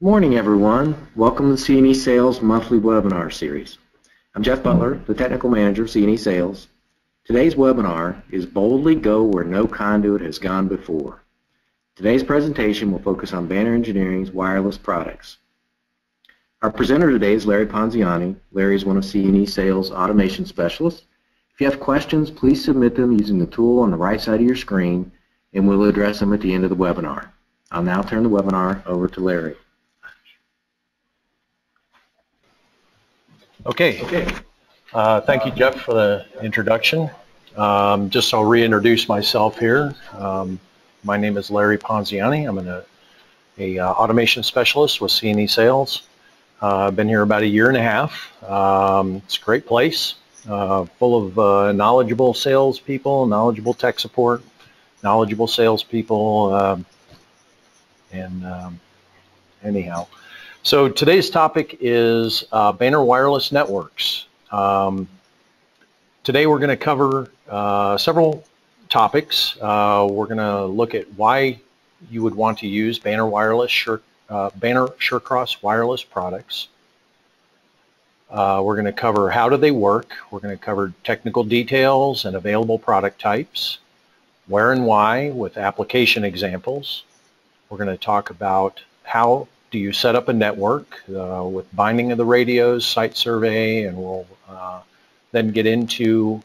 Morning, everyone. Welcome to C&E Sales Monthly Webinar Series. I'm Jeff Butler, the Technical Manager of C&E Sales. Today's webinar is Boldly Go Where No Conduit Has Gone Before. Today's presentation will focus on Banner Engineering's wireless products. Our presenter today is Larry Ponziani. Larry is one of C&E Sales Automation Specialists. If you have questions, please submit them using the tool on the right side of your screen, and we'll address them at the end of the webinar. I'll now turn the webinar over to Larry. Okay. Thank you, Jeff, for the introduction. Just I'll reintroduce myself here. My name is Larry Ponziani. I'm an automation specialist with C&E Sales. I've been here about a year and a half. It's a great place, full of knowledgeable salespeople, knowledgeable tech support, knowledgeable salespeople, anyhow. So today's topic is Banner Wireless Networks. Today we're going to cover several topics. We're going to look at why you would want to use Banner Wireless Banner SureCross wireless products. We're going to cover how do they work. We're going to cover technical details and available product types, where and why with application examples. We're going to talk about how do you set up a network with binding of the radios, site survey, and we'll then get into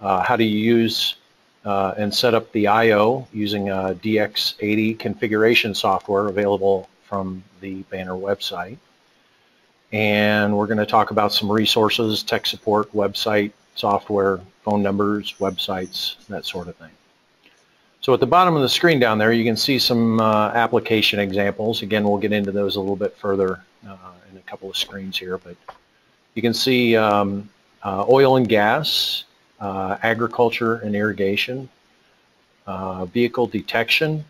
how do you use and set up the I/O using a DX80 configuration software available from the Banner website. And we're going to talk about some resources, tech support, website, software, phone numbers, websites, that sort of thing. So at the bottom of the screen down there, you can see some application examples. Again, we'll get into those a little bit further in a couple of screens here, but you can see oil and gas, agriculture and irrigation, vehicle detection.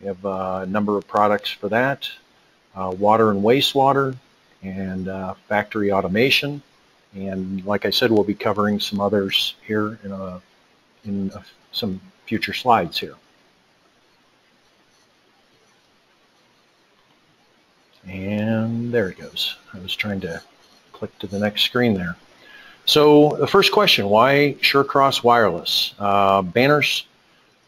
We have a number of products for that, water and wastewater, and factory automation. And like I said, we'll be covering some others here in some future slides here. And there it goes. I was trying to click to the next screen there. So the first question, why SureCross wireless? Banner's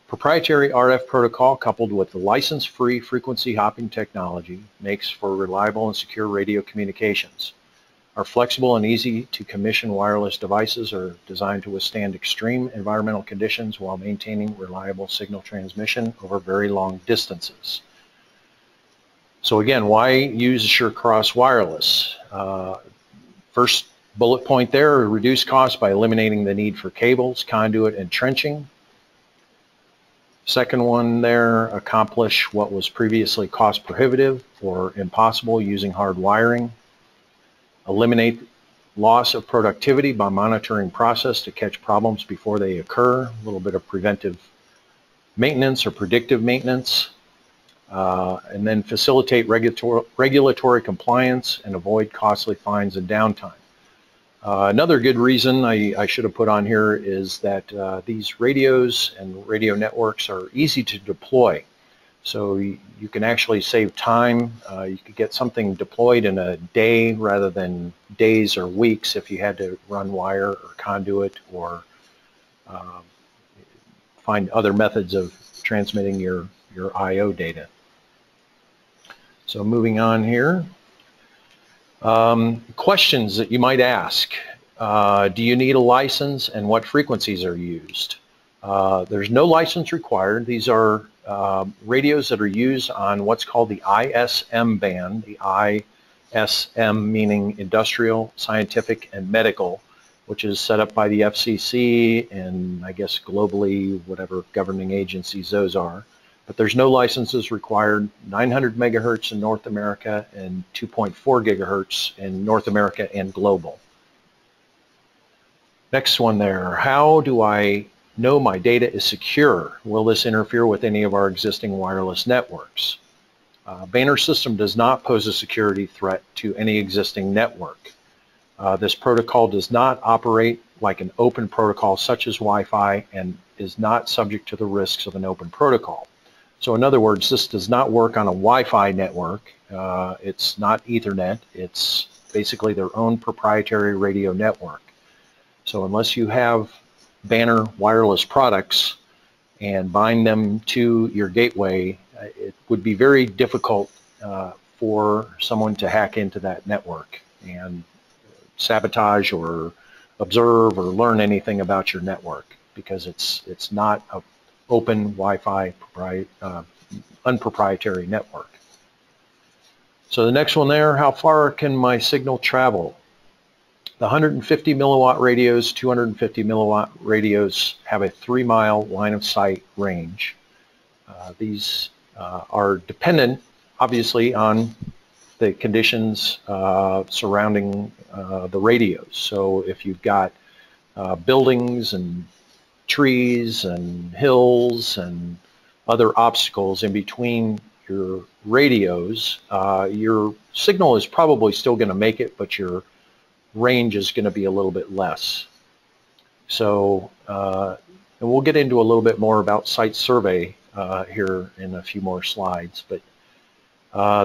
proprietary RF protocol coupled with the license-free frequency hopping technology makes for reliable and secure radio communications. Our flexible and easy to commission wireless devices are designed to withstand extreme environmental conditions while maintaining reliable signal transmission over very long distances. So again, why use SureCross wireless? First bullet point there, reduce costs by eliminating the need for cables, conduit, and trenching. Second one there, accomplish what was previously cost prohibitive or impossible using hard wiring. Eliminate loss of productivity by monitoring process to catch problems before they occur. A little bit of preventive maintenance or predictive maintenance. And then facilitate regulatory compliance and avoid costly fines and downtime. Another good reason I should have put on here is that these radios and radio networks are easy to deploy. So you can actually save time. You could get something deployed in a day rather than days or weeks if you had to run wire or conduit or find other methods of transmitting your I/O data. So moving on here. Questions that you might ask. Do you need a license and what frequencies are used? There's no license required. These are radios that are used on what's called the ISM band, the ISM meaning industrial, scientific, and medical, which is set up by the FCC and I guess globally whatever governing agencies those are. But there's no licenses required, 900 megahertz in North America and 2.4 gigahertz in North America and global. Next one there, how do I know my data is secure? Will this interfere with any of our existing wireless networks? Banner system does not pose a security threat to any existing network. This protocol does not operate like an open protocol such as Wi-Fi and is not subject to the risks of an open protocol. So in other words, this does not work on a Wi-Fi network. It's not Ethernet. It's basically their own proprietary radio network. So unless you have Banner wireless products and bind them to your gateway, it would be very difficult for someone to hack into that network and sabotage or observe or learn anything about your network, because it's not a open Wi-Fi unproprietary network. So the next one there, how far can my signal travel? The 150 milliwatt radios, 250 milliwatt radios have a 3-mile line of sight range. These are dependent, obviously, on the conditions surrounding the radios. So if you've got buildings and trees and hills and other obstacles in between your radios, your signal is probably still going to make it, but your range is going to be a little bit less. So, and we'll get into a little bit more about site survey here in a few more slides, but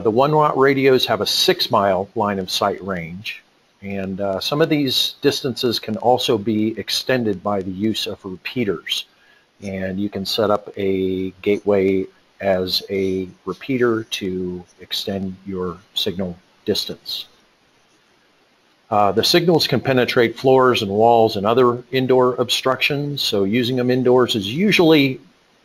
the 1-watt radios have a 6-mile line of sight range. And some of these distances can also be extended by the use of repeaters. And you can set up a gateway as a repeater to extend your signal distance. The signals can penetrate floors and walls and other indoor obstructions, so using them indoors is usually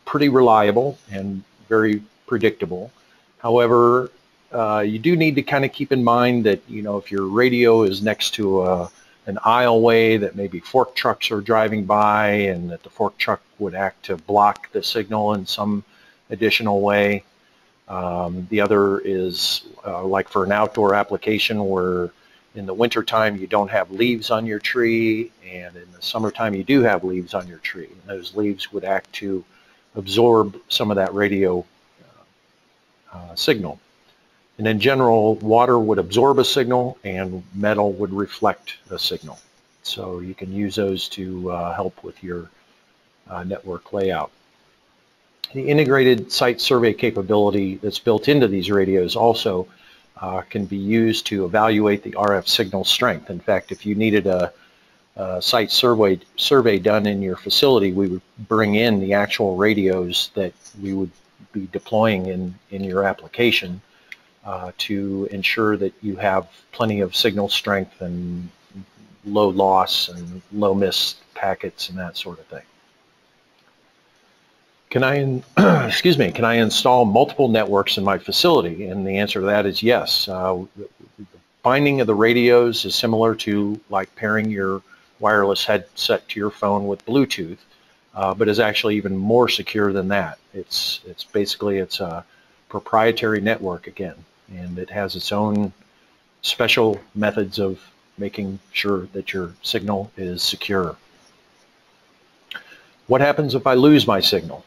pretty reliable and very predictable. However, you do need to kind of keep in mind that, you know, if your radio is next to an aisleway that maybe fork trucks are driving by, and that the fork truck would act to block the signal in some additional way. The other is like for an outdoor application where in the wintertime you don't have leaves on your tree, and in the summertime you do have leaves on your tree. And those leaves would act to absorb some of that radio signal. And in general, water would absorb a signal and metal would reflect a signal. So you can use those to help with your network layout. The integrated site survey capability that's built into these radios also can be used to evaluate the RF signal strength. In fact, if you needed a site survey done in your facility, we would bring in the actual radios that we would be deploying in your application, to ensure that you have plenty of signal strength and low loss and low missed packets and that sort of thing. Can I, excuse me, can I install multiple networks in my facility? And the answer to that is yes. The binding of the radios is similar to like pairing your wireless headset to your phone with Bluetooth, but is actually even more secure than that. It's basically, it's a proprietary network again. And it has its own special methods of making sure that your signal is secure. What happens if I lose my signal?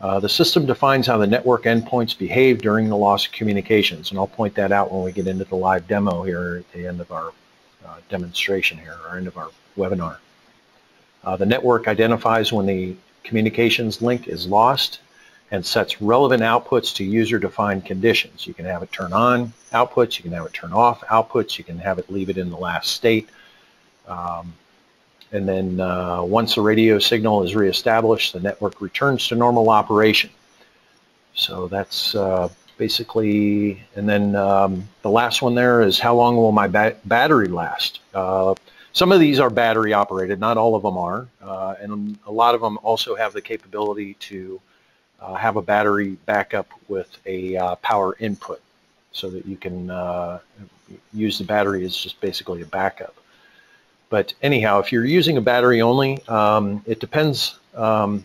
The system defines how the network endpoints behave during the loss of communications, and I'll point that out when we get into the live demo here at the end of our demonstration here, or end of our webinar. The network identifies when the communications link is lost and sets relevant outputs to user-defined conditions. You can have it turn on outputs, you can have it turn off outputs, you can have it leave it in the last state. And then once the radio signal is reestablished, the network returns to normal operation. So that's basically, and then the last one there is how long will my battery last? Some of these are battery operated, not all of them are, and a lot of them also have the capability to have a battery backup with a power input, so that you can use the battery as just basically a backup. But anyhow, if you're using a battery only, it depends on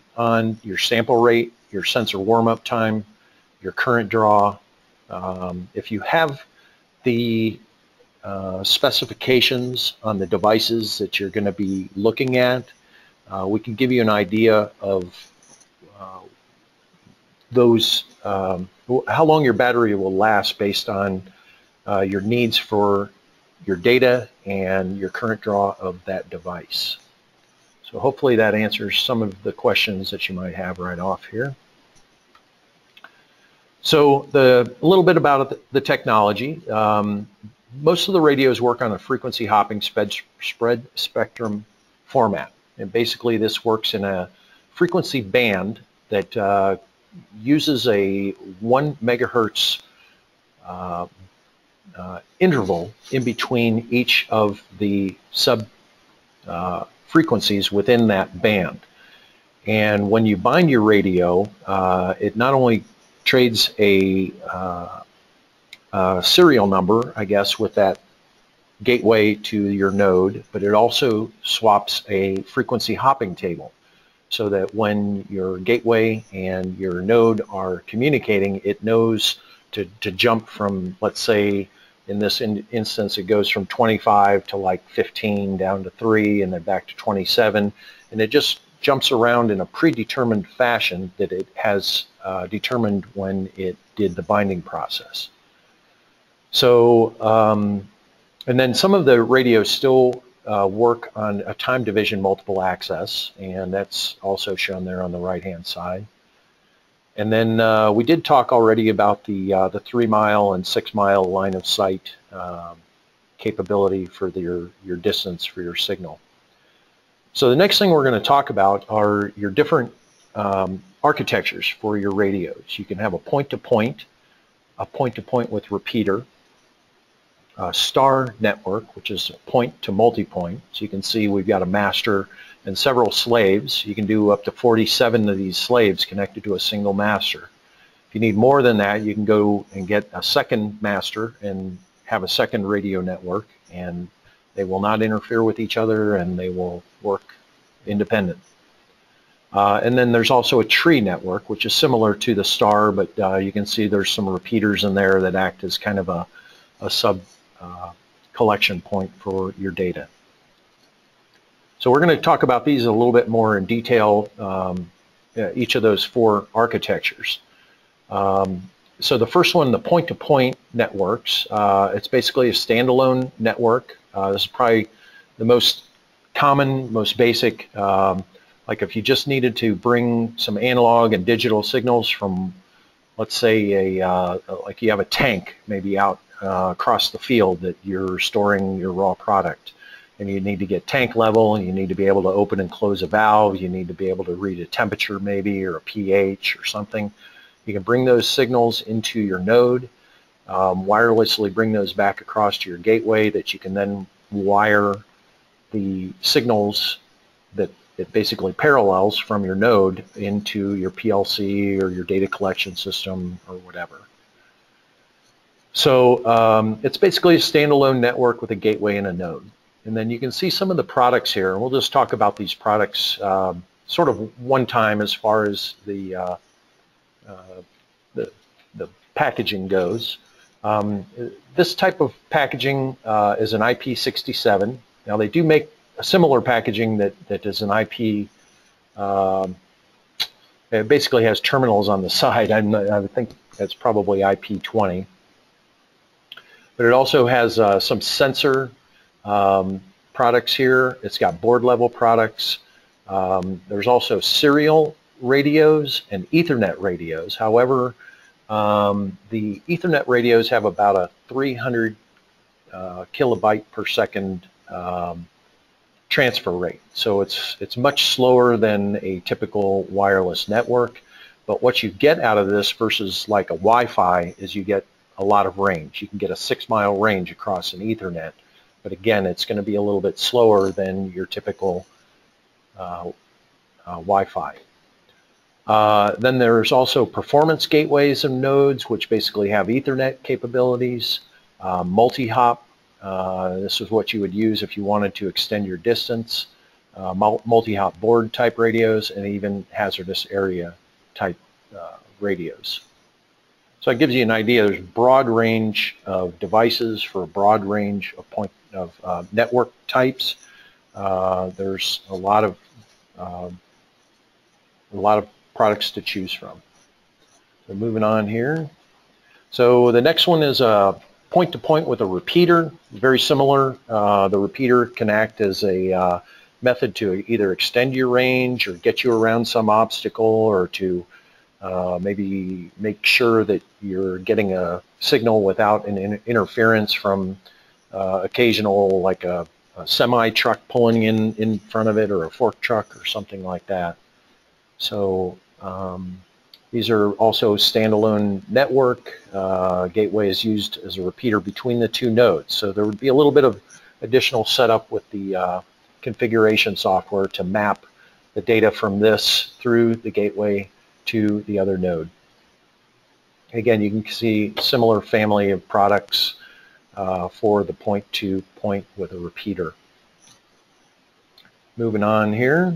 your sample rate, your sensor warm-up time, your current draw. If you have the specifications on the devices that you're going to be looking at, we can give you an idea of those, how long your battery will last based on your needs for your data and your current draw of that device. So hopefully that answers some of the questions that you might have right off here. So a little bit about the technology. Most of the radios work on a frequency hopping spread spectrum format. And basically this works in a frequency band that uses a 1 megahertz interval in between each of the sub frequencies within that band. And when you bind your radio, it not only trades a serial number, I guess, with that gateway to your node, but it also swaps a frequency hopping table so that when your gateway and your node are communicating, it knows to jump from, let's say, in this instance, it goes from 25 to like 15 down to 3 and then back to 27, and it just jumps around in a predetermined fashion that it has determined when it did the binding process. So, and then some of the radios still work on a time division multiple access, and that's also shown there on the right-hand side. And then we did talk already about the 3 mile and 6 mile line of sight capability for your distance for your signal. So the next thing we're going to talk about are your different architectures for your radios. You can have a point-to-point with repeater, a star network, which is point to multi-point. So you can see we've got a master and several slaves. You can do up to 47 of these slaves connected to a single master. If you need more than that, you can go and get a second master and have a second radio network, and they will not interfere with each other and they will work independent. And then there's also a tree network, which is similar to the star, but you can see there's some repeaters in there that act as kind of a sub collection point for your data. So we're going to talk about these a little bit more in detail, each of those four architectures. So the first one, the point-to-point networks, it's basically a standalone network. This is probably the most common, most basic, like if you just needed to bring some analog and digital signals from, let's say, like you have a tank maybe out across the field that you're storing your raw product, and you need to get tank level, and you need to be able to open and close a valve, you need to be able to read a temperature maybe, or a pH or something. You can bring those signals into your node, wirelessly bring those back across to your gateway that you can then wire the signals that it basically parallels from your node into your PLC or your data collection system or whatever. So it's basically a standalone network with a gateway and a node. And then you can see some of the products here. We'll just talk about these products sort of one time as far as the packaging goes. This type of packaging is an IP67. Now they do make a similar packaging that is an IP, it basically has terminals on the side. I think that's probably IP20. But it also has some sensor products here. It's got board level products. There's also serial radios and Ethernet radios. However, the Ethernet radios have about a 300 kilobyte per second transfer rate. So it's much slower than a typical wireless network. But what you get out of this versus like a Wi-Fi is you get a lot of range. You can get a 6 mile range across an Ethernet. But again, it's going to be a little bit slower than your typical Wi-Fi. Then there's also performance gateways and nodes, which basically have Ethernet capabilities, multi-hop. This is what you would use if you wanted to extend your distance, multi-hop board type radios, and even hazardous area type radios. So it gives you an idea. There's a broad range of devices for a broad range of network types. There's a lot of products to choose from. So moving on here. So the next one is a point-to-point with a repeater, very similar. The repeater can act as a method to either extend your range or get you around some obstacle or to Maybe make sure that you're getting a signal without an interference from occasional, like a semi-truck pulling in front of it, or a fork truck or something like that. So these are also standalone network. Gateway is used as a repeater between the two nodes. So there would be a little bit of additional setup with the configuration software to map the data from this through the gateway to the other node. Again, you can see similar family of products for the point-to-point with a repeater. Moving on here.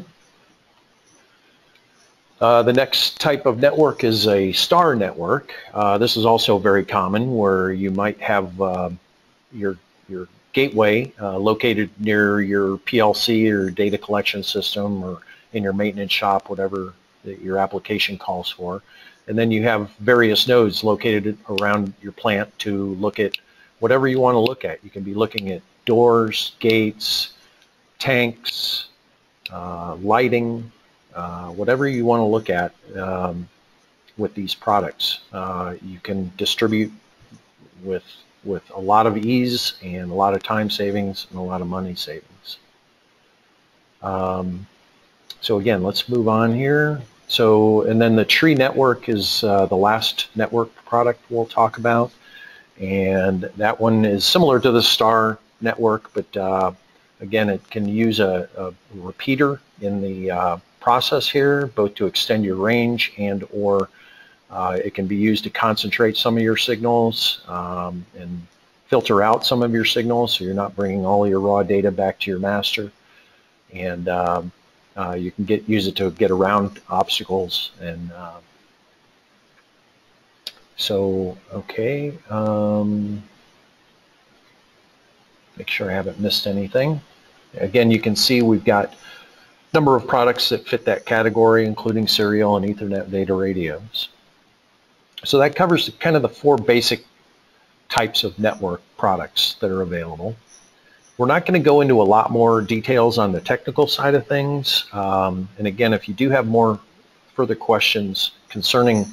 The next type of network is a star network. This is also very common, where you might have your gateway located near your PLC or data collection system, or in your maintenance shop, whatever that your application calls for. And then you have various nodes located around your plant to look at whatever you want to look at. You can be looking at doors, gates, tanks, lighting, whatever you want to look at with these products. You can distribute with a lot of ease and a lot of time savings and a lot of money savings. So again, let's move on here. So, and then the tree network is the last network product we'll talk about. And that one is similar to the star network, but again, it can use a repeater in the process here, both to extend your range and or it can be used to concentrate some of your signals and filter out some of your signals, so you're not bringing all your raw data back to your master. And you can use it to get around obstacles. And so, okay, make sure I haven't missed anything. Again, you can see we've got a number of products that fit that category, including serial and Ethernet data radios. So that covers kind of the four basic types of network products that are available. We're not going to go into a lot more details on the technical side of things. And again, if you do have more further questions concerning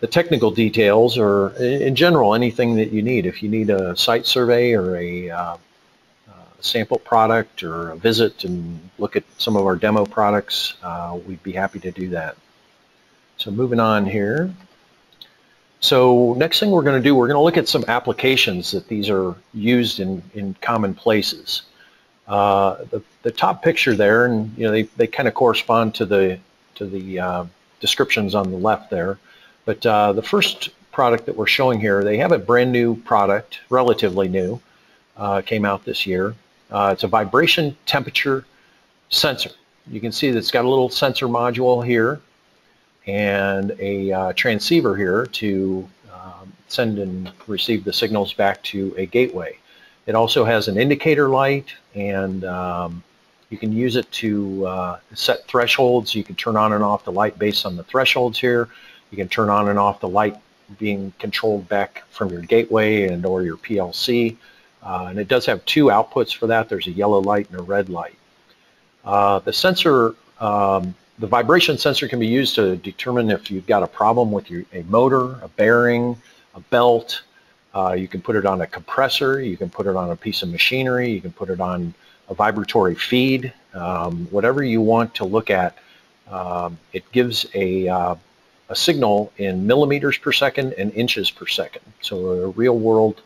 the technical details, or in general, anything that you need, if you need a site survey or a sample product, or a visit and look at some of our demo products, we'd be happy to do that. So moving on here. So next thing we're going to do, we're going to look at some applications that these are used in common places. The top picture there, and you know they kind of correspond to the descriptions on the left there. But the first product that we're showing here, they have a brand new product, relatively new, came out this year. It's a vibration temperature sensor. You can see that it's got a little sensor module here, and a transceiver here to send and receive the signals back to a gateway. It also has an indicator light, and you can use it to set thresholds. You can turn on and off the light based on the thresholds here. You can turn on and off the light being controlled back from your gateway and or your PLC. And it does have two outputs for that. There's a yellow light and a red light. The sensor, the vibration sensor can be used to determine if you've got a problem with a motor, a bearing, a belt. You can put it on a compressor. You can put it on a piece of machinery. You can put it on a vibratory feed. Whatever you want to look at, it gives a signal in millimeters per second and inches per second. So real-world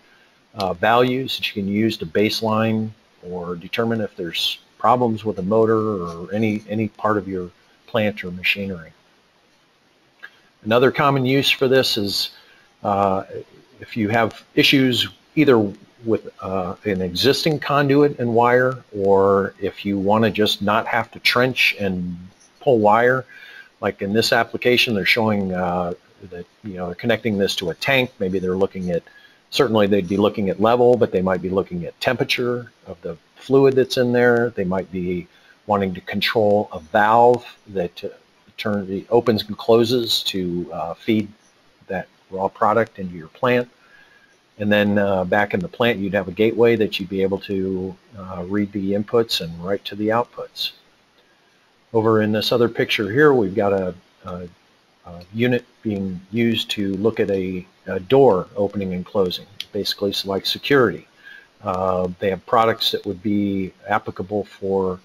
values that you can use to baseline or determine if there's problems with a motor or any part of your plant or machinery. Another common use for this is if you have issues either with an existing conduit and wire, or if you want to just not have to trench and pull wire. Like in this application, they're showing that they're connecting this to a tank. Maybe they're looking at, certainly they'd be looking at level, but they might be looking at temperature of the fluid that's in there. They might be wanting to control a valve that opens and closes to feed that raw product into your plant. And then back in the plant, you'd have a gateway that you'd be able to read the inputs and write to the outputs. Over in this other picture here, we've got a unit being used to look at a door opening and closing, basically it's like security. They have products that would be applicable for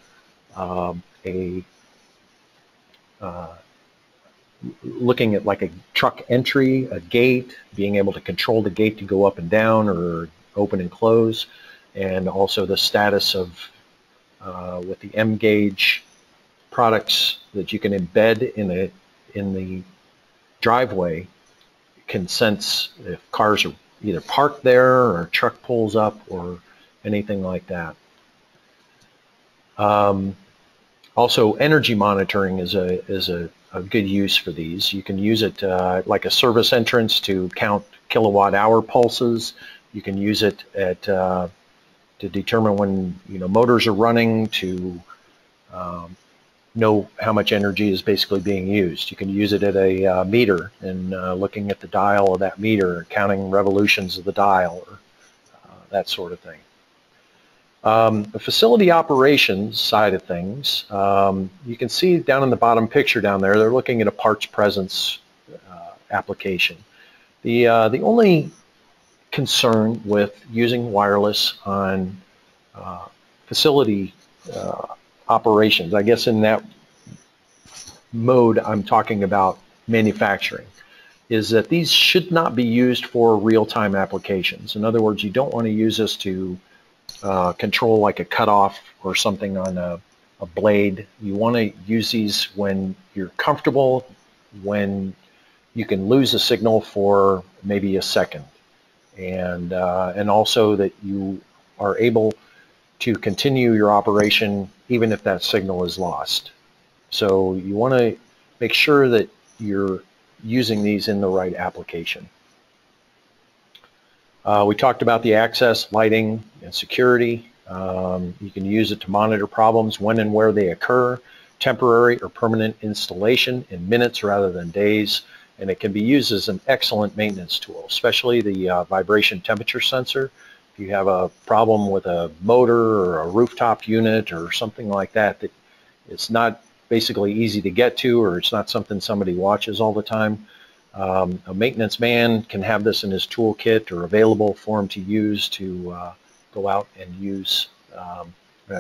looking at like a truck entry, a gate, being able to control the gate to go up and down or open and close, and also the status of with the M gauge products that you can embed in a the driveway can sense if cars are either parked there or a truck pulls up or anything like that. Also, energy monitoring is a good use for these. You can use it like a service entrance to count kilowatt hour pulses. You can use it at to determine when motors are running, to know how much energy is basically being used. You can use it at a meter and looking at the dial of that meter, counting revolutions of the dial, or that sort of thing. The facility operations side of things, you can see down in the bottom picture down there, they're looking at a parts presence application. The only concern with using wireless on facility operations, I guess in that mode I'm talking about manufacturing, is that these should not be used for real-time applications. In other words, you don't want to use this to control like a cutoff or something on a blade. You want to use these when you're comfortable, when you can lose a signal for maybe a second, and also that you are able to continue your operation even if that signal is lost. So you want to make sure that you're using these in the right application. We talked about the access, lighting, and security. You can use it to monitor problems when and where they occur, temporary or permanent installation in minutes rather than days, and it can be used as an excellent maintenance tool, especially the vibration temperature sensor. If you have a problem with a motor or a rooftop unit or something like that, that it's not basically easy to get to, or it's not something somebody watches all the time, a maintenance man can have this in his toolkit or available for him to use to go out and use,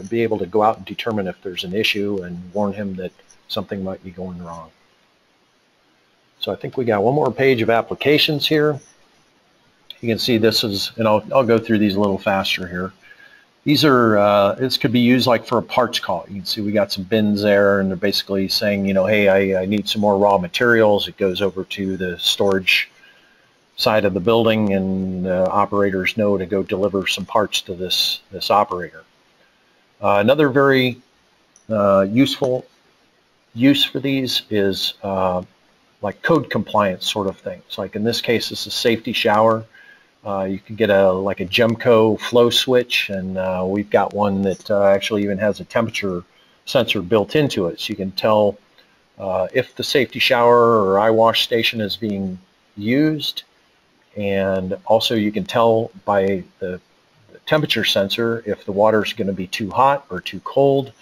be able to go out and determine if there's an issue and warn him that something might be going wrong. So I think we got one more page of applications here. You can see this is, and I'll go through these a little faster here. These are, this could be used like for a parts call. You can see we got some bins there, and they're basically saying, hey, I need some more raw materials. It goes over to the storage side of the building, and the operators know to go deliver some parts to this operator. Another very useful use for these is like code compliance sort of things. Like in this case, it's a safety shower. You can get like a Gemco flow switch, and we've got one that actually even has a temperature sensor built into it, so you can tell if the safety shower or eye wash station is being used, and also you can tell by the temperature sensor if the water is going to be too hot or too cold.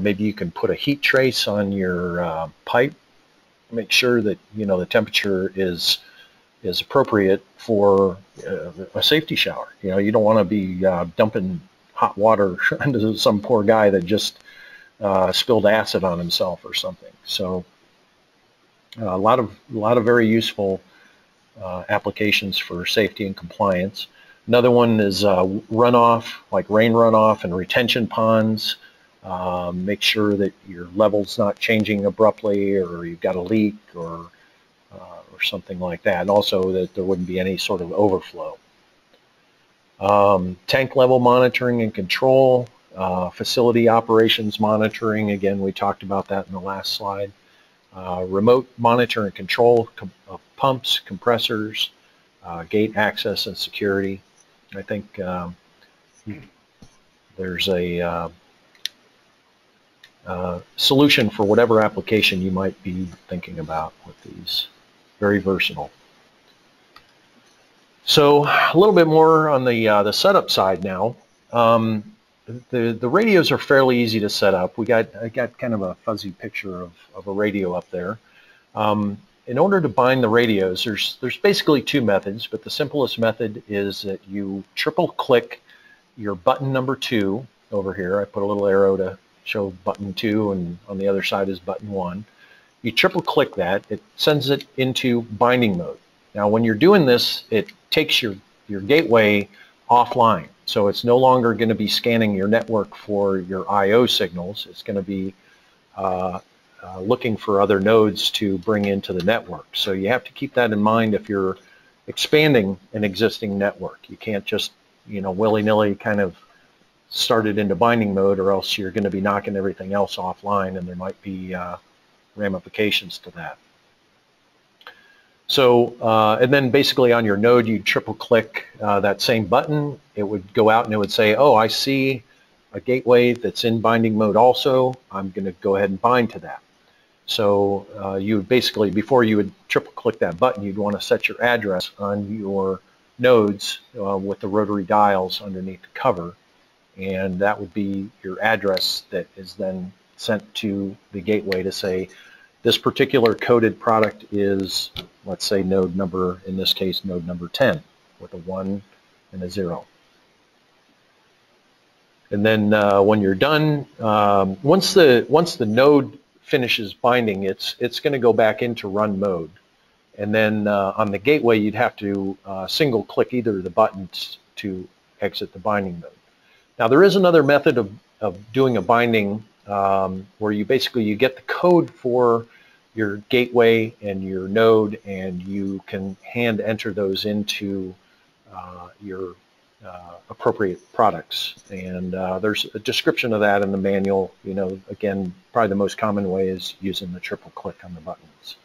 Maybe you can put a heat trace on your pipe, make sure that the temperature is appropriate for a safety shower. You don't want to be dumping hot water into some poor guy that just spilled acid on himself or something. So a lot of very useful applications for safety and compliance. Another one is runoff, like rain runoff and retention ponds. Make sure that your level's not changing abruptly, or you've got a leak, or something like that, and also that there wouldn't be any sort of overflow. Tank level monitoring and control, facility operations monitoring, again we talked about that in the last slide, remote monitor and control of pumps, compressors, gate access and security. I think there's a solution for whatever application you might be thinking about with these. Very versatile. So a little bit more on the setup side now. The radios are fairly easy to set up. I got kind of a fuzzy picture of a radio up there. In order to bind the radios, there's basically two methods, but the simplest method is that you triple click your button number 2 over here. I put a little arrow to show button 2, and on the other side is button 1. You triple click that, it sends it into binding mode. Now when you're doing this, it takes your gateway offline, so it's no longer going to be scanning your network for your I/O signals. It's going to be looking for other nodes to bring into the network. So you have to keep that in mind if you're expanding an existing network. You can't just, you know, willy-nilly kind of start it into binding mode, or else you're going to be knocking everything else offline, and there might be ramifications to that. So, and then basically on your node, you triple click that same button. It would go out and it would say, oh, I see a gateway that's in binding mode also. I'm going to go ahead and bind to that. So you would basically, before you would triple click that button, you'd want to set your address on your nodes with the rotary dials underneath the cover, and that would be your address that is then sent to the gateway to say, this particular coded product is, let's say, node number, in this case, node number 10 with a 1 and a 0. And then when you're done, once the node finishes binding, it's going to go back into run mode, and then on the gateway you'd have to single click either of the buttons to exit the binding mode. Now there is another method of doing a binding where you basically you get the code for your gateway and your node, and you can hand enter those into your appropriate products, and there's a description of that in the manual. You know, again, probably the most common way is using the triple click on the buttons.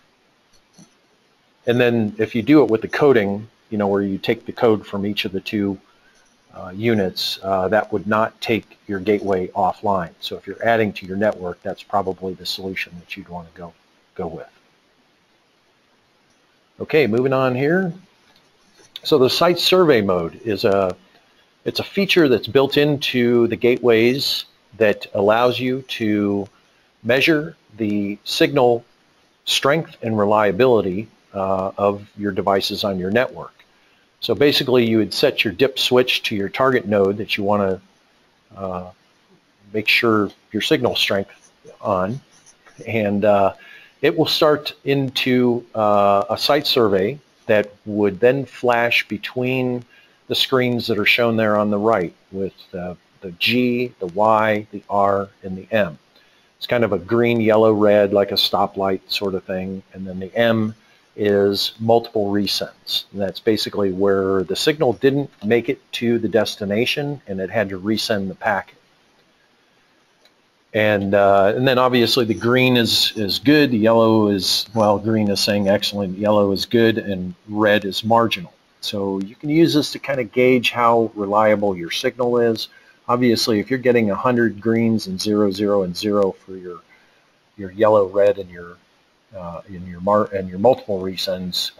And then if you do it with the coding, you know, where you take the code from each of the two units, that would not take your gateway offline. So if you're adding to your network, that's probably the solution that you'd want to go with. Okay, moving on here. So the site survey mode is it's a feature that's built into the gateways that allows you to measure the signal strength and reliability of your devices on your network. So basically you would set your DIP switch to your target node that you want to make sure your signal strength on, and it will start into a site survey that would then flash between the screens that are shown there on the right with the G, the Y, the R, and the M. It's kind of a green, yellow, red, like a stoplight sort of thing, and then the M is multiple resends. And that's basically where the signal didn't make it to the destination and it had to resend the packet. And then obviously the green is good, the yellow is, well, green is saying excellent, yellow is good, and red is marginal. So you can use this to kind of gauge how reliable your signal is. Obviously if you're getting 100 greens and 0, 0, and 0 for your yellow, red, and your multiple resends,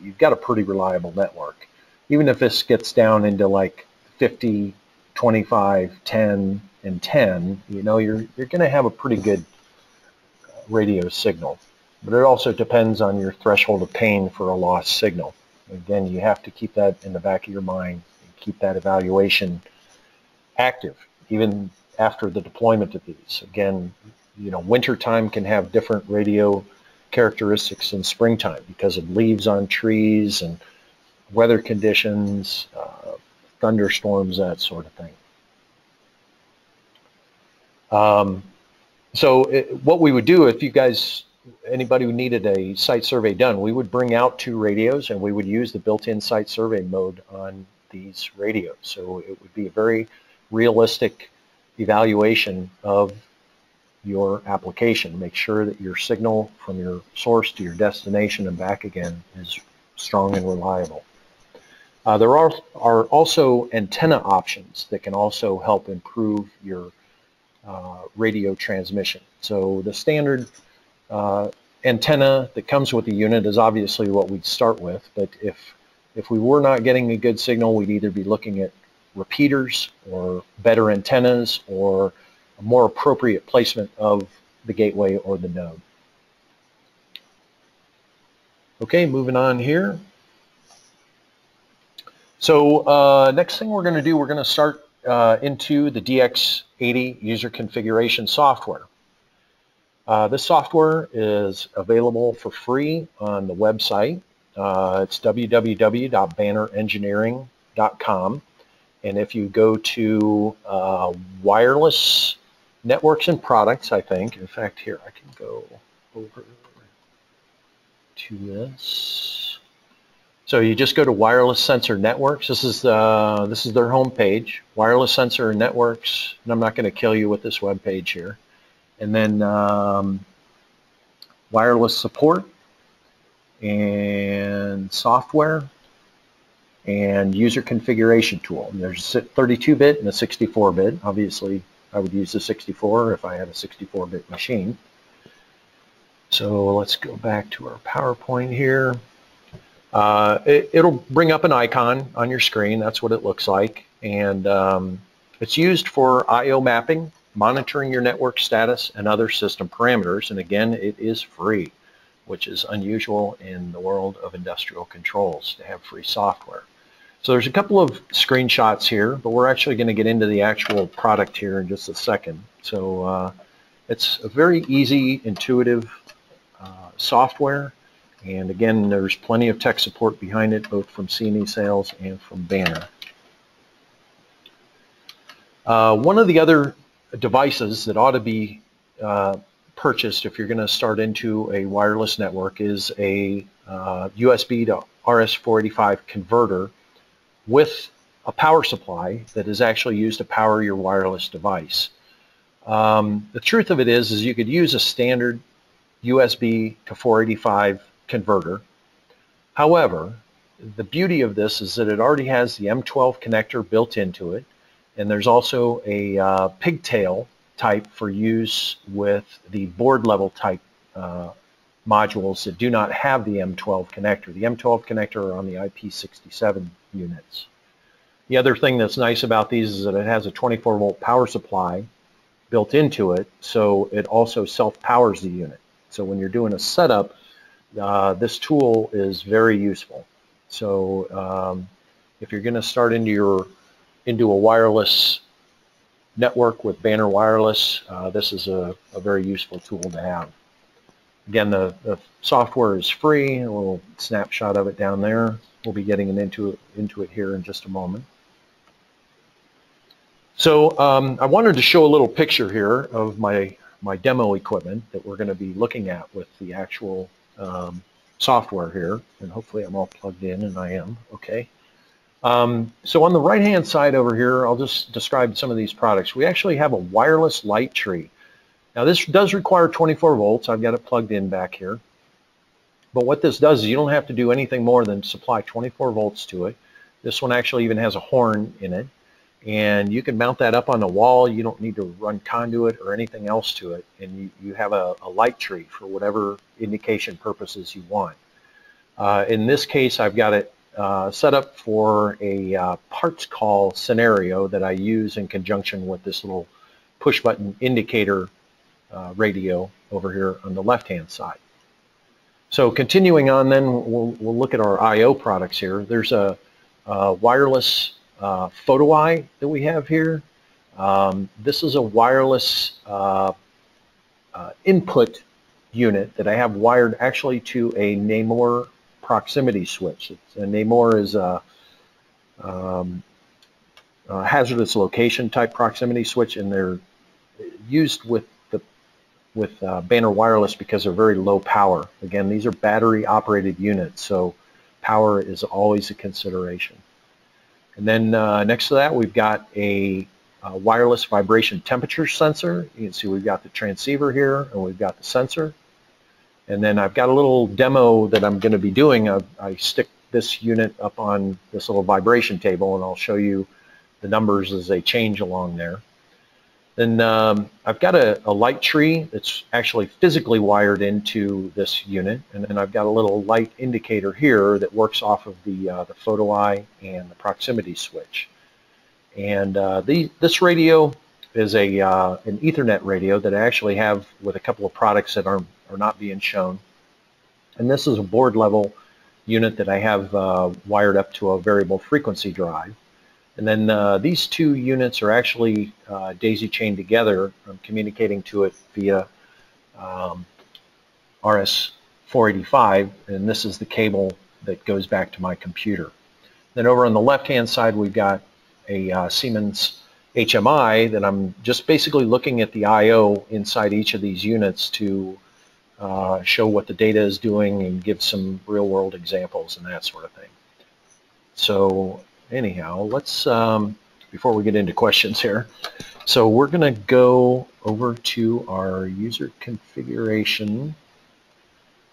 you've got a pretty reliable network. Even if this gets down into like 50, 25, 10, and 10, you know, you're going to have a pretty good radio signal. But it also depends on your threshold of pain for a lost signal. Again, you have to keep that in the back of your mind and keep that evaluation active even after the deployment of these. Again, you know, wintertime can have different radio characteristics than springtime because of leaves on trees and weather conditions, thunderstorms, that sort of thing. What we would do if you guys, anybody who needed a site survey done, we would bring out two radios and we would use the built-in site survey mode on these radios. So it would be a very realistic evaluation of your application. Make sure that your signal from your source to your destination and back again is strong and reliable. There are also antenna options that can also help improve your radio transmission. So the standard antenna that comes with the unit is obviously what we'd start with, but if we were not getting a good signal, we'd either be looking at repeaters or better antennas or a more appropriate placement of the gateway or the node. Okay, moving on here. So next thing we're going to do, we're going to start into the DX80 user configuration software. This software is available for free on the website. It's www.bannerengineering.com. And if you go to wireless networks and products, I think, in fact, here, I can go over to this. So you just go to wireless sensor networks. This is their homepage, wireless sensor networks. And I'm not going to kill you with this webpage here. And then wireless support and software and user configuration tool. And there's a 32-bit and a 64-bit. Obviously, I would use the 64 if I had a 64-bit machine. So let's go back to our PowerPoint here. It'll bring up an icon on your screen. That's what it looks like. And it's used for I/O mapping, monitoring your network status, and other system parameters. And again, it is free, which is unusual in the world of industrial controls to have free software. So there's a couple of screenshots here, but we're actually going to get into the actual product here in just a second. So it's a very easy, intuitive software. And again, there's plenty of tech support behind it, both from CME Sales and from Banner. One of the other devices that ought to be purchased if you're going to start into a wireless network is a USB to RS-485 converter with a power supply that is actually used to power your wireless device. The truth of it is you could use a standard USB to 485 converter. However, the beauty of this is that it already has the M12 connector built into it, and there's also a pigtail type for use with the board level type modules that do not have the M12 connector. The M12 connector are on the IP67 units. The other thing that's nice about these is that it has a 24-volt power supply built into it, so it also self-powers the unit. So when you're doing a setup, this tool is very useful. So if you're going to start into a wireless network with Banner Wireless, this is a very useful tool to have. Again, the software is free, a little snapshot of it down there. We'll be getting into it here in just a moment. So I wanted to show a little picture here of my demo equipment that we're going to be looking at with the actual software here. And hopefully I'm all plugged in, and I am, okay. So on the right-hand side over here, I'll just describe some of these products. We actually have a wireless light tree. Now this does require 24 volts. I've got it plugged in back here. But what this does is you don't have to do anything more than supply 24 volts to it. This one actually even has a horn in it. And you can mount that up on the wall. You don't need to run conduit or anything else to it. And you have a light tree for whatever indication purposes you want. In this case, I've got it set up for a parts call scenario that I use in conjunction with this little push button indicator radio over here on the left hand side. So continuing on then, we'll look at our I/O products here. There's a wireless photo eye that we have here. This is a wireless input unit that I have wired actually to a Namur proximity switch. And Namur is a hazardous location type proximity switch, and they're used with Banner Wireless because they're very low power. Again, these are battery operated units, so power is always a consideration. And then next to that, we've got a wireless vibration temperature sensor. You can see we've got the transceiver here, and we've got the sensor. And then I've got a little demo that I'm going to be doing. I stick this unit up on this little vibration table, and I'll show you the numbers as they change along there. Then I've got a light tree that's actually physically wired into this unit, and then I've got a little light indicator here that works off of the photo eye and the proximity switch. And this radio is an Ethernet radio that I actually have with a couple of products that are not being shown. And this is a board level unit that I have wired up to a variable frequency drive. And then these two units are actually daisy-chained together. I'm communicating to it via RS-485, and this is the cable that goes back to my computer. Then over on the left-hand side, we've got a Siemens HMI that I'm just basically looking at the I/O inside each of these units to show what the data is doing and give some real-world examples and that sort of thing. So anyhow, let's, before we get into questions here, so we're going to go over to our user configuration.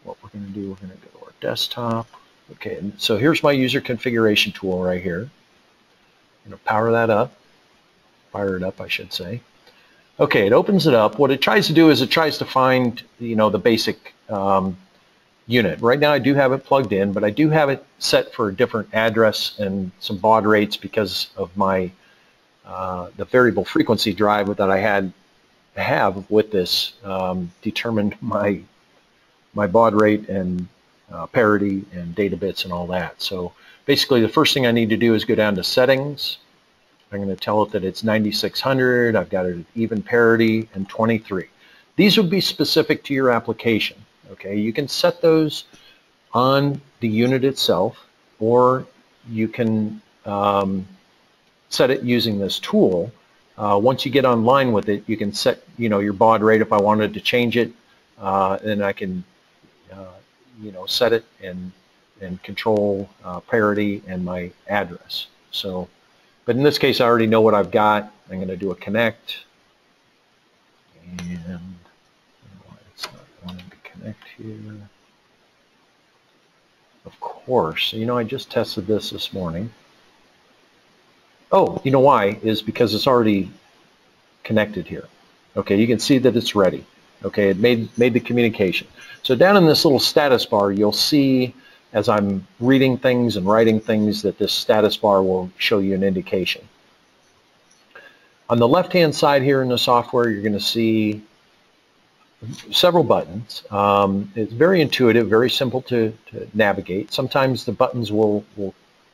What we're going to do, we're going to go to our desktop. Okay, and so here's my user configuration tool right here. I'm going to power that up, fire it up, I should say. Okay, it opens it up. What it tries to do is it tries to find, you know, the basic unit. Right now I do have it plugged in, but I do have it set for a different address and some baud rates because of my the variable frequency drive that I had to have with this determined my baud rate and parity and data bits and all that. So basically the first thing I need to do is go down to settings. I'm going to tell it that it's 9600, I've got it at even parity and 23. These would be specific to your application. Okay, you can set those on the unit itself, or you can set it using this tool. Once you get online with it, you can set, you know, your baud rate if I wanted to change it, and I can you know, set it and control parity and my address. So, but in this case I already know what I've got. I'm going to do a connect, and you know, it's not wanting to connect here. Of course, you know, I just tested this morning. Oh, you know why? Is because it's already connected here. Okay, you can see that it's ready. Okay, it made the communication. So down in this little status bar, you'll see as I'm reading things and writing things that this status bar will show you an indication. On the left-hand side here in the software, you're going to see several buttons. It's very intuitive, very simple to navigate. Sometimes the buttons will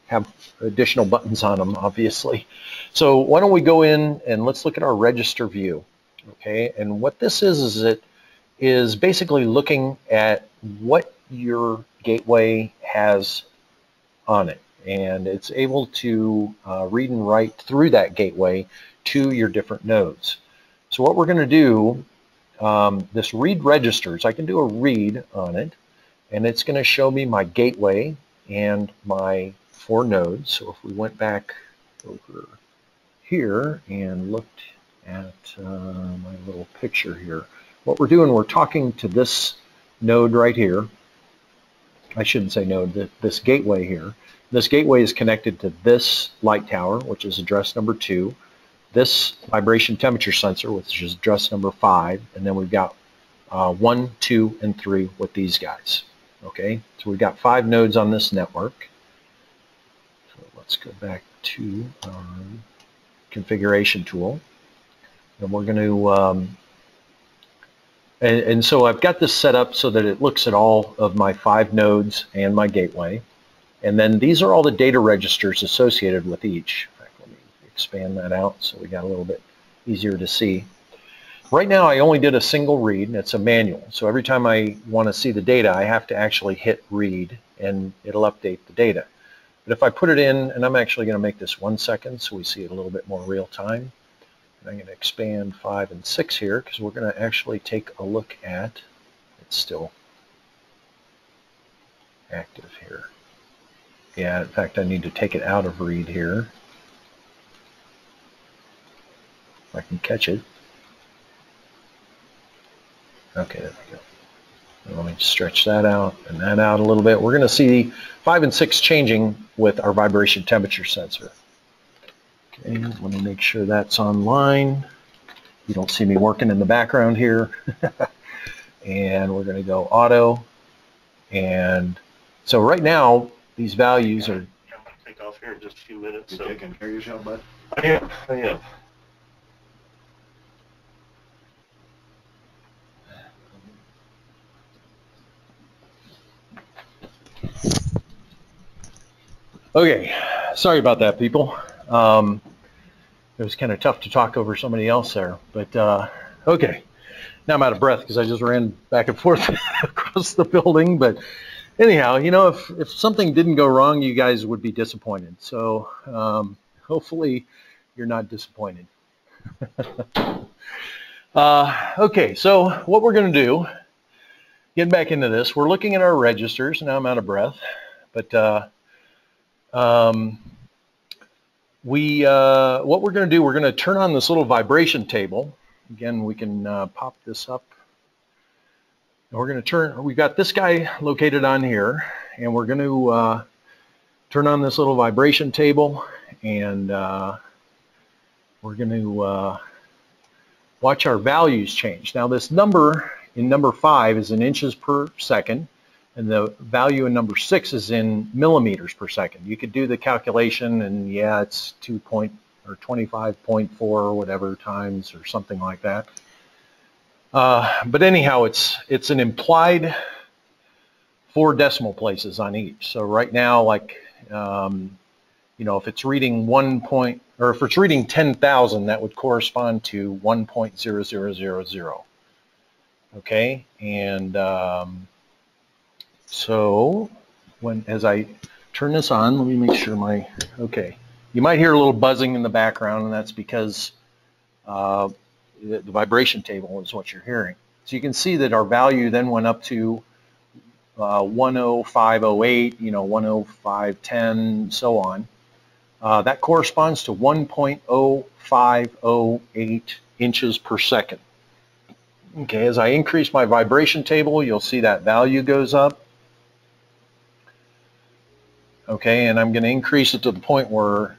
have additional buttons on them, obviously. So why don't we go in and let's look at our register view. Okay, and what this is it is basically looking at what your gateway has on it, and it's able to read and write through that gateway to your different nodes. So what we're going to do, this read registers, I can do a read on it, and it's going to show me my gateway and my four nodes. So if we went back over here and looked at my little picture here. What we're doing, we're talking to this node right here. I shouldn't say node, this gateway here. This gateway is connected to this light tower, which is address number 2, this vibration temperature sensor, which is address number 5, and then we've got 1, 2, and 3 with these guys. Okay, so we've got 5 nodes on this network. So let's go back to our configuration tool. And we're going to, and so I've got this set up so that it looks at all of my 5 nodes and my gateway. And then these are all the data registers associated with each. In fact, let me expand that out so we got a little bit easier to see. Right now I only did a single read, and it's a manual. So every time I want to see the data, I have to actually hit read, and it'll update the data. But if I put it in, and I'm actually going to make this 1 second so we see it a little bit more real time. I'm going to expand 5 and 6 here because we're going to actually take a look at, it's still active here. Yeah, in fact, I need to take it out of read here. If I can catch it. Okay, there we go. Let me stretch that out and that out a little bit. We're going to see 5 and 6 changing with our vibration temperature sensor. Okay, let me make sure that's online. You don't see me working in the background here. And we're going to go auto. And so right now, these values are... I'm going to take off here in just a few minutes. You're taking care of yourself, bud? I am. Okay, sorry about that, people. It was kind of tough to talk over somebody else there, but okay. Now I'm out of breath because I just ran back and forth across the building. But anyhow, you know, if something didn't go wrong, you guys would be disappointed. So hopefully you're not disappointed. Okay, so what we're going to do, getting back into this, we're looking at our registers. Now I'm out of breath, but what we're going to do, we're going to turn on this little vibration table. Again, we can pop this up. And we're going to turn, we've got this guy located on here, and we're going to turn on this little vibration table, and we're going to watch our values change. Now this number in number 5 is in inches per second, and the value in number 6 is in millimeters per second. You could do the calculation, and yeah, it's 2 or 25.4 or whatever times or something like that. But anyhow, it's an implied 4 decimal places on each. So right now, like, you know, if it's reading 1 point, or if it's reading 10,000, that would correspond to 1.0000. Okay, and so when, as I turn this on, let me make sure my, okay. You might hear a little buzzing in the background, and that's because the vibration table is what you're hearing. So you can see that our value then went up to 10508, you know, 10510, so on. That corresponds to 1.0508 inches per second. Okay, as I increase my vibration table, you'll see that value goes up. Okay, and I'm going to increase it to the point where,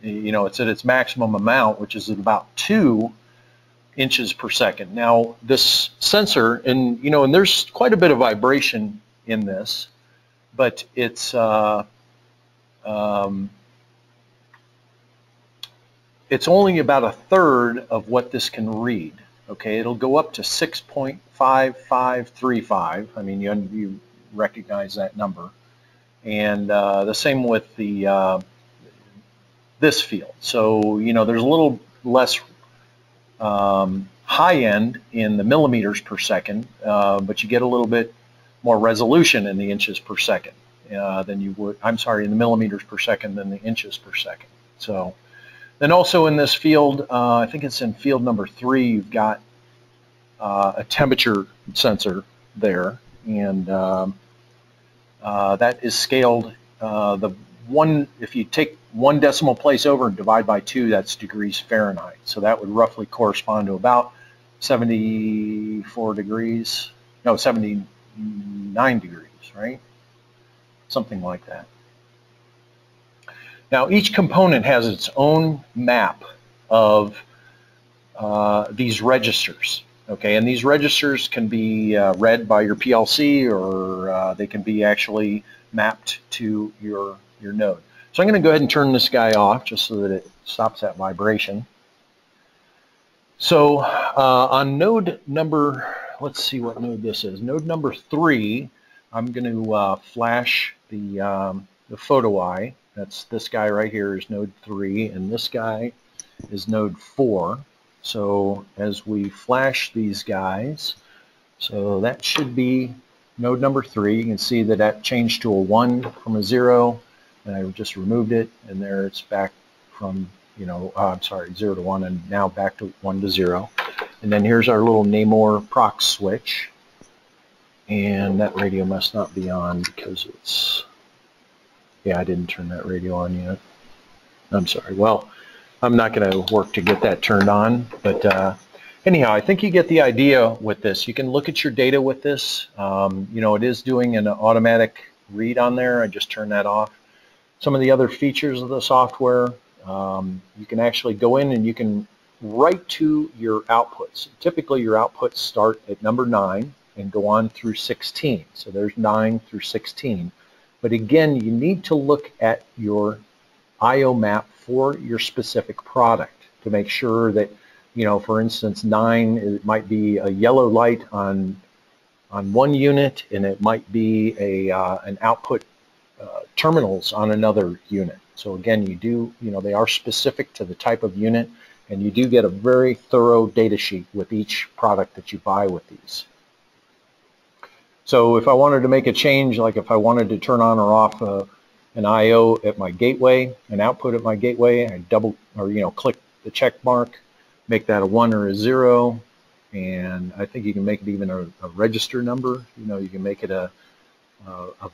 you know, it's at its maximum amount, which is at about 2 inches per second. Now, this sensor, and, you know, and there's quite a bit of vibration in this, but it's only about 1/3 of what this can read. Okay, it'll go up to 6.5535. I mean, you recognize that number, and the same with the this field. So, you know, there's a little less high end in the millimeters per second, but you get a little bit more resolution in the inches per second than you would. I'm sorry, in the millimeters per second than the inches per second. So. Then also in this field, I think it's in field number 3, you've got a temperature sensor there, and that is scaled, the one, if you take 1 decimal place over and divide by 2, that's degrees Fahrenheit. So that would roughly correspond to about 74 degrees, no, 79 degrees, right? Something like that. Now, each component has its own map of these registers, okay? And these registers can be read by your PLC, or they can be actually mapped to your node. So I'm going to go ahead and turn this guy off just so that it stops that vibration. So on node number, let's see what node this is. Node number 3, I'm going to flash the photo eye. That's this guy right here is node 3, and this guy is node 4. So as we flash these guys, so that should be node number 3. You can see that that changed to a 1 from a 0, and I just removed it, and there it's back from, you know, I'm sorry, 0 to 1, and now back to 1 to 0. And then here's our little Namur proc switch, and that radio must not be on because it's... Yeah, I didn't turn that radio on yet. I'm sorry. Well, I'm not going to work to get that turned on. But anyhow, I think you get the idea with this. You can look at your data with this. You know, it is doing an automatic read on there. I just turned that off. Some of the other features of the software, you can actually go in and you can write to your outputs. Typically, your outputs start at number 9 and go on through 16. So there's 9 through 16. But again, you need to look at your I/O map for your specific product to make sure that, you know, for instance, 9, it might be a yellow light on one unit, and it might be an output terminals on another unit. So again, you do, they are specific to the type of unit, and you do get a very thorough data sheet with each product that you buy with these. So if I wanted to make a change, like if I wanted to turn on or off an I/O at my gateway, an output at my gateway, I double or click the check mark, make that a 1 or a 0, and I think you can make it even a register number. You can make it a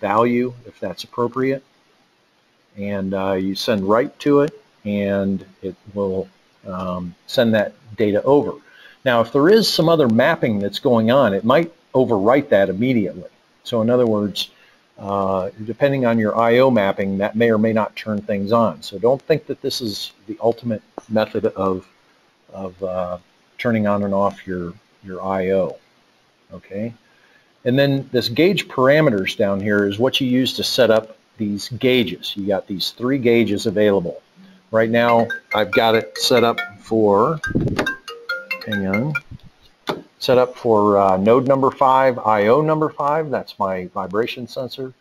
value if that's appropriate, and you send write to it, and it will send that data over. Now, if there is some other mapping that's going on, it might overwrite that immediately. So in other words, depending on your I/O mapping, that may or may not turn things on. So don't think that this is the ultimate method of turning on and off your I/O. Okay, and then this gauge parameters down here is what you use to set up these gauges. You got these 3 gauges available. Right now, I've got it set up for, hang on, set up for node number 5, I/O number 5. That's my vibration sensor.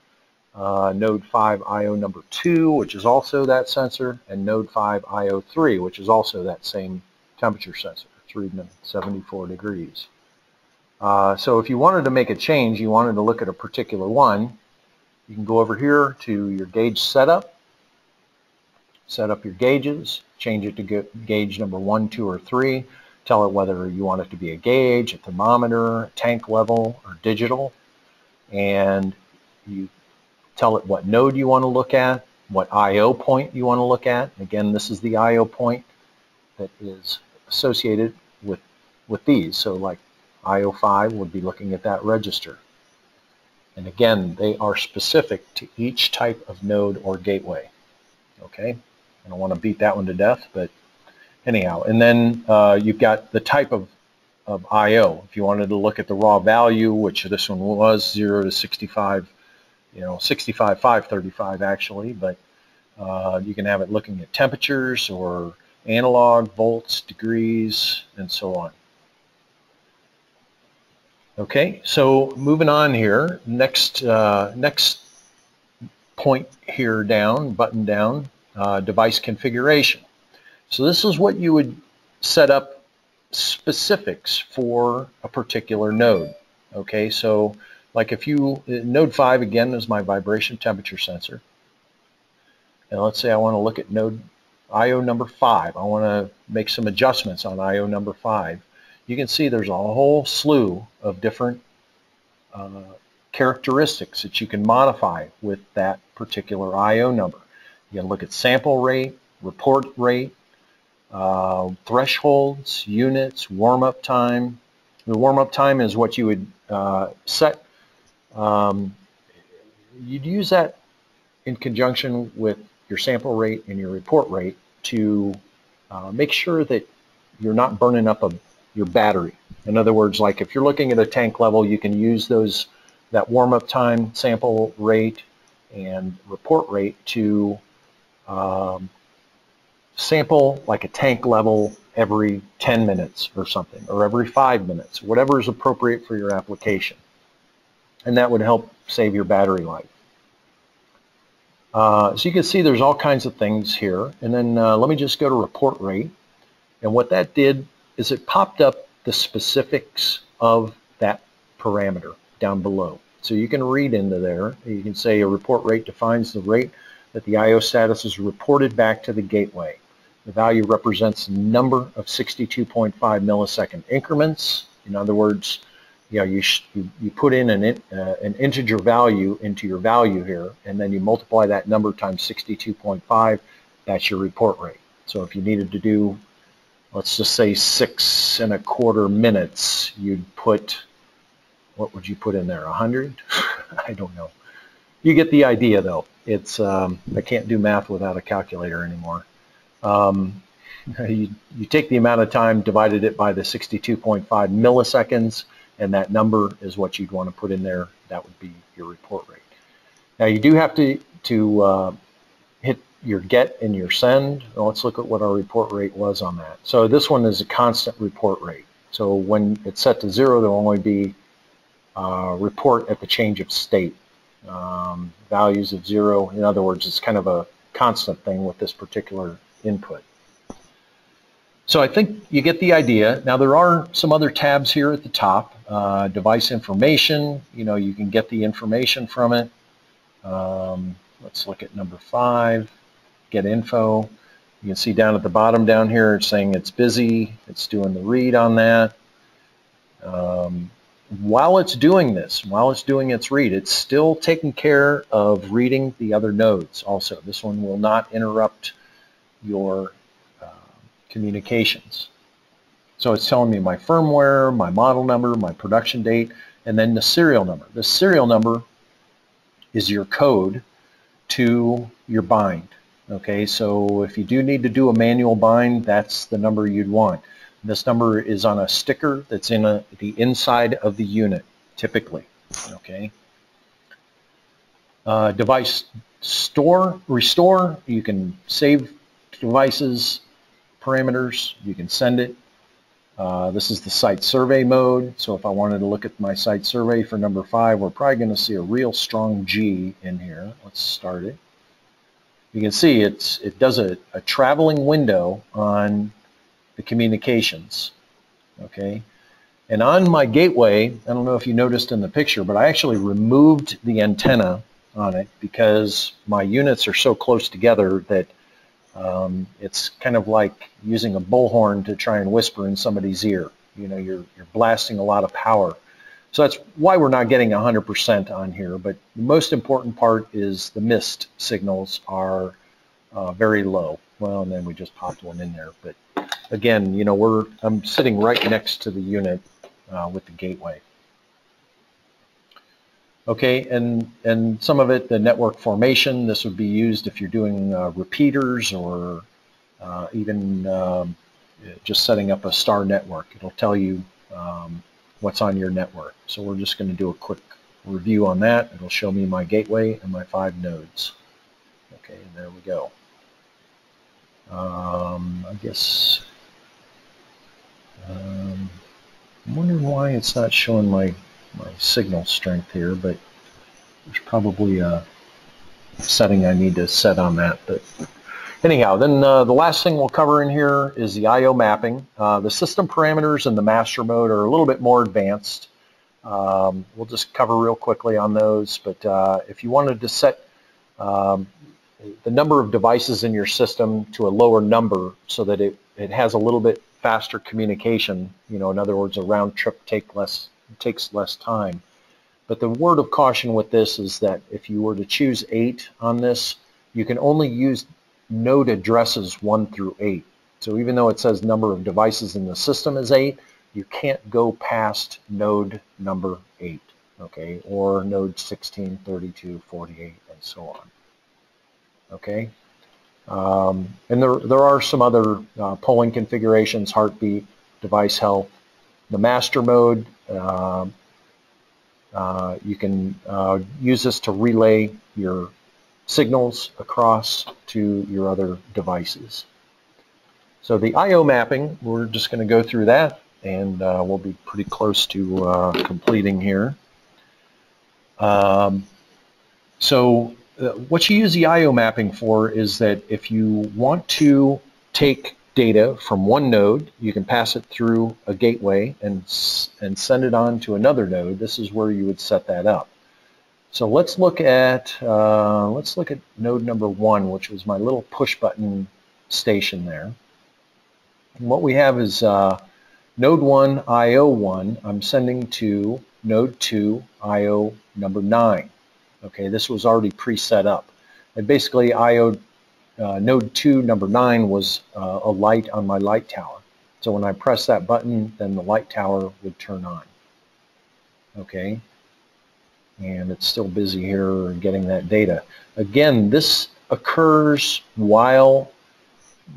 Node 5, I/O number 2, which is also that sensor, and node 5, I/O 3, which is also that same temperature sensor. It's reading at 74 degrees. So if you wanted to make a change, you wanted to look at a particular one, you can go over here to your gauge setup, set up your gauges, change it to gauge number 1, 2, or 3. Tell it whether you want it to be a gauge, a thermometer, a tank level, or digital. And you tell it what node you want to look at, what I/O point you want to look at. Again, this is the I/O point that is associated with these. So like I/O 5 would be looking at that register. And again, they are specific to each type of node or gateway. Okay? I don't want to beat that one to death, but anyhow, and then you've got the type of I/O. If you wanted to look at the raw value, which this one was 0 to 65, 65, 535 actually, but you can have it looking at temperatures or analog, volts, degrees, and so on. Okay, so moving on here, next point here down, button down, device configuration. So this is what you would set up specifics for a particular node. Okay, so like if you, node 5 again is my vibration temperature sensor. And let's say I want to look at node I/O number 5. I want to make some adjustments on I/O number 5. You can see there's a whole slew of different characteristics that you can modify with that particular I/O number. You can look at sample rate, report rate, thresholds, units, warm-up time. The warm-up time is what you would set. You'd use that in conjunction with your sample rate and your report rate to make sure that you're not burning up your battery. In other words, like if you're looking at a tank level, you can use that warm-up time, sample rate, and report rate to sample like a tank level every 10 minutes or something, or every 5 minutes, whatever is appropriate for your application. And that would help save your battery life. So you can see there's all kinds of things here. And then let me just go to report rate. And what that did is it popped up the specifics of that parameter down below. So you can read into there. You can say a report rate defines the rate that the I/O status is reported back to the gateway. The value represents the number of 62.5 millisecond increments. In other words, you put in an integer value into your value here, and then you multiply that number times 62.5. That's your report rate. So if you needed to do, let's just say 6 1/4 minutes, you'd put, what would you put in there, 100? I don't know. You get the idea, though. It's I can't do math without a calculator anymore. You take the amount of time, divided it by the 62.5 milliseconds, and that number is what you'd want to put in there. That would be your report rate. Now you do have to hit your get and your send. Now, let's look at what our report rate was on that. So this one is a constant report rate. So when it's set to 0, there will only be report at the change of state. values of 0. In other words, it's kind of a constant thing with this particular input. So I think you get the idea. Now there are some other tabs here at the top. Device information, you can get the information from it. Let's look at number 5, get info. You can see down at the bottom down here it's saying it's busy, it's doing the read on that. While it's doing this, while it's doing its read, it's still taking care of reading the other nodes also. This one will not interrupt your communications. So it's telling me my firmware, my model number, my production date, and then the serial number. The serial number is your code to your bind. Okay, so if you do need to do a manual bind, that's the number you'd want. This number is on a sticker that's in the inside of the unit, typically. Okay. Device store, restore, you can save devices, parameters, you can send it. This is the site survey mode, so if I wanted to look at my site survey for number 5, we're probably going to see a real strong G in here. Let's start it. You can see it does a traveling window on the communications, okay? And on my gateway, I don't know if you noticed in the picture, but I actually removed the antenna on it because my units are so close together that it's kind of like using a bullhorn to try and whisper in somebody's ear. You're blasting a lot of power. So that's why we're not getting 100% on here, but the most important part is the missed signals are very low. Well, and then we just popped one in there. But again, I'm sitting right next to the unit with the gateway. Okay, and some of it, the network formation, this would be used if you're doing repeaters or even just setting up a star network. It'll tell you what's on your network. So we're just going to do a quick review on that. It'll show me my gateway and my 5 nodes. Okay, and there we go. I guess, I'm wondering why it's not showing my signal strength here, but there's probably a setting I need to set on that. But anyhow, then the last thing we'll cover in here is the I/O mapping. The system parameters and the master mode are a little bit more advanced. We'll just cover real quickly on those, but if you wanted to set the number of devices in your system to a lower number so that it has a little bit faster communication, in other words, a round trip takes less time. But the word of caution with this is that if you were to choose 8 on this, you can only use node addresses 1 through 8. So even though it says number of devices in the system is 8, you can't go past node number 8, okay, or node 16, 32, 48, and so on. Okay, and there are some other polling configurations, heartbeat, device health, the master mode. You can use this to relay your signals across to your other devices. So the I/O mapping, we're just going to go through that, and we'll be pretty close to completing here. So what you use the I/O mapping for is that if you want to take data from one node, you can pass it through a gateway and send it on to another node. This is where you would set that up. So let's look at node number 1, which was my little push button station there. And what we have is node 1 I/O 1. I'm sending to node 2 I/O number 9. Okay, this was already pre-set up, and basically I/O node 2, number 9 was a light on my light tower. So when I press that button, then the light tower would turn on. Okay, and it's still busy here getting that data. Again, this occurs while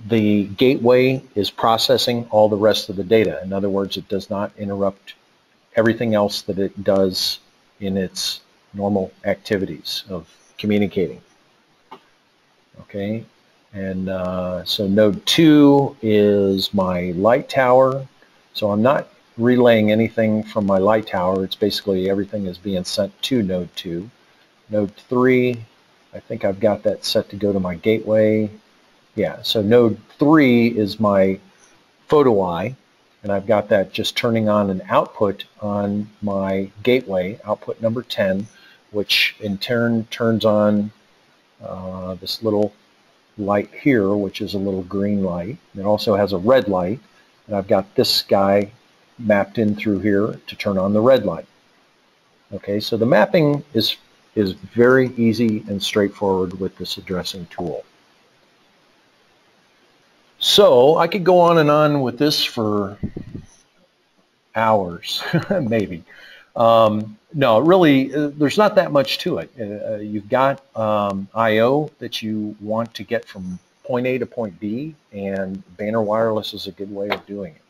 the gateway is processing all the rest of the data. In other words, it does not interrupt everything else that it does in its normal activities of communicating. Okay, and so node 2 is my light tower. So I'm not relaying anything from my light tower. It's basically everything is being sent to node 2. node 3, I think I've got that set to go to my gateway. Yeah, so node 3 is my photo eye, and I've got that just turning on an output on my gateway, output number 10, which in turn turns on this little light here, which is a little green light. It also has a red light, and I've got this guy mapped in through here to turn on the red light. Okay, so the mapping is very easy and straightforward with this addressing tool. So I could go on and on with this for hours, maybe. No, really, there's not that much to it. You've got I/O that you want to get from point A to point B, and Banner Wireless is a good way of doing it.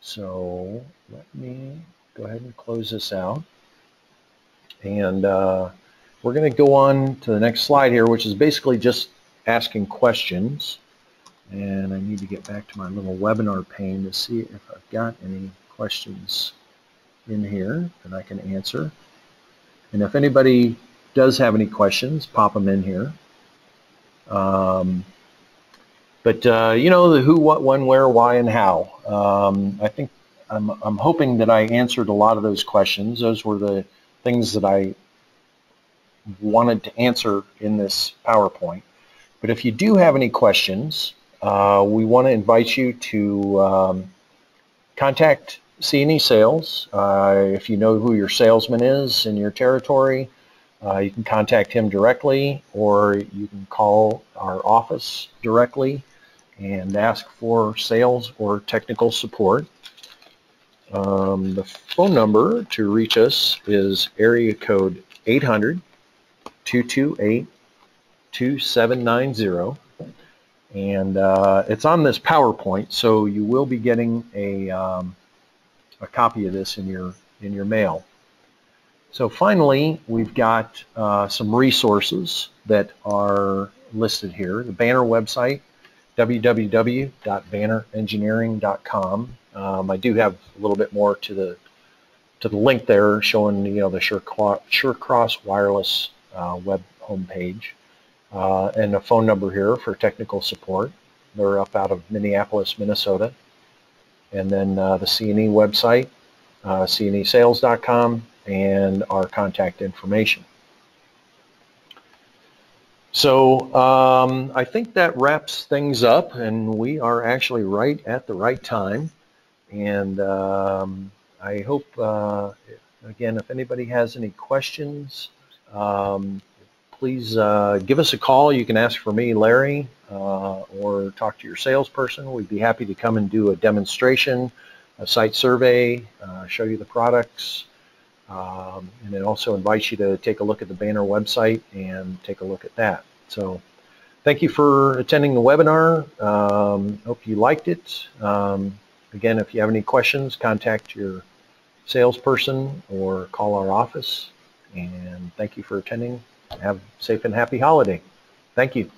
So let me go ahead and close this out. And we're going to go on to the next slide here, which is basically just asking questions. And I need to get back to my little webinar pane to see if I've got any questions in here that I can answer. And if anybody does have any questions, pop them in here. You know, the who, what, when, where, why, and how. I think I'm hoping that I answered a lot of those questions. Those were the things that I wanted to answer in this PowerPoint. But if you do have any questions, we want to invite you to contact C&E Sales. If you know who your salesman is in your territory, you can contact him directly, or you can call our office directly and ask for sales or technical support. The phone number to reach us is area code 800-228-2790, and it's on this PowerPoint, so you will be getting a copy of this in your mail. So finally, we've got some resources that are listed here. The Banner website, www.bannerengineering.com. I do have a little bit more to the link there, showing the SureCross Wireless web homepage, and a phone number here for technical support. They're up out of Minneapolis, Minnesota, and then the C&E website, cnesales.com, and our contact information. So I think that wraps things up, and we are actually right at the right time. And I hope, again, if anybody has any questions, please give us a call. You can ask for me, Larry, or talk to your salesperson. We'd be happy to come and do a demonstration, a site survey, show you the products. And it also invites you to take a look at the Banner website and take a look at that. So thank you for attending the webinar. Hope you liked it. Again, if you have any questions, contact your salesperson or call our office. And thank you for attending. Have a safe and happy holiday. Thank you.